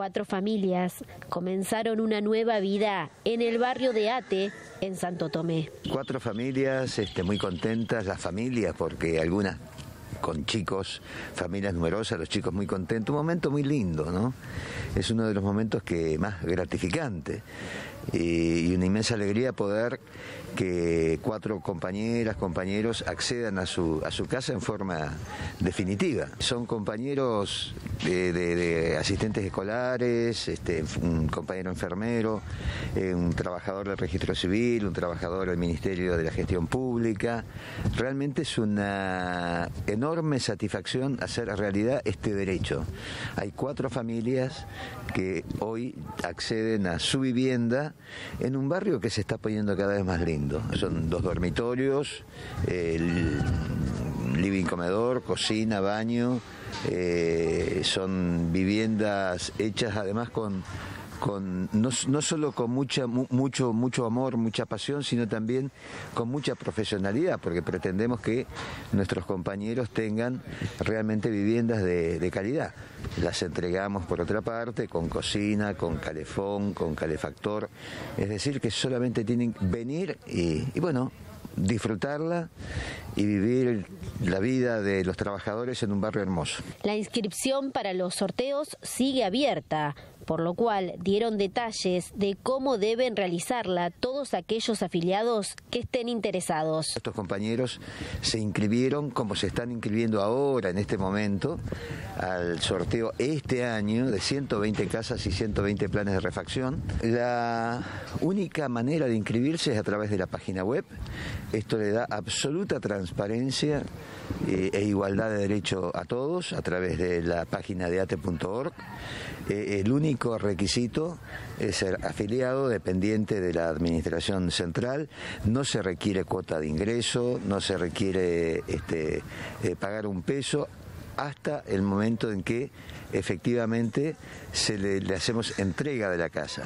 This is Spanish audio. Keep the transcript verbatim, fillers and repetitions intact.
Cuatro familias comenzaron una nueva vida en el barrio de Ate, en Santo Tomé. Cuatro familias este, muy contentas, las familias, porque algunas con chicos, familias numerosas, los chicos muy contentos, un momento muy lindo, ¿no? Es uno de los momentos que más gratificante y, y una inmensa alegría poder que cuatro compañeras, compañeros accedan a su, a su casa en forma definitiva. Son compañeros de, de, de asistentes escolares, este, un compañero enfermero, eh, un trabajador del Registro Civil, un trabajador del Ministerio de la Gestión Pública. Realmente es una enorme satisfacción hacer realidad este derecho. Hay cuatro familias que hoy acceden a su vivienda en un barrio que se está poniendo cada vez más lindo. Son dos dormitorios, el living, comedor, cocina, baño, eh, son viviendas hechas además con Con, no, no solo con mucha, mu, mucho, mucho amor, mucha pasión, sino también con mucha profesionalidad, porque pretendemos que nuestros compañeros tengan realmente viviendas de, de calidad. Las entregamos, por otra parte, con cocina, con calefón, con calefactor, es decir, que solamente tienen que venir y, y bueno, disfrutarla y vivir la vida de los trabajadores en un barrio hermoso. La inscripción para los sorteos sigue abierta, por lo cual dieron detalles de cómo deben realizarla todos aquellos afiliados que estén interesados. Estos compañeros se inscribieron, como se están inscribiendo ahora en este momento, al sorteo este año de ciento veinte casas y ciento veinte planes de refacción. La única manera de inscribirse es a través de la página web. Esto le da absoluta transparencia e igualdad de derecho a todos a través de la página de ate punto org. El único requisito es ser afiliado, dependiente de la administración central. No se requiere cuota de ingreso, no se requiere este, pagar un peso, hasta el momento en que efectivamente se le, le hacemos entrega de la casa.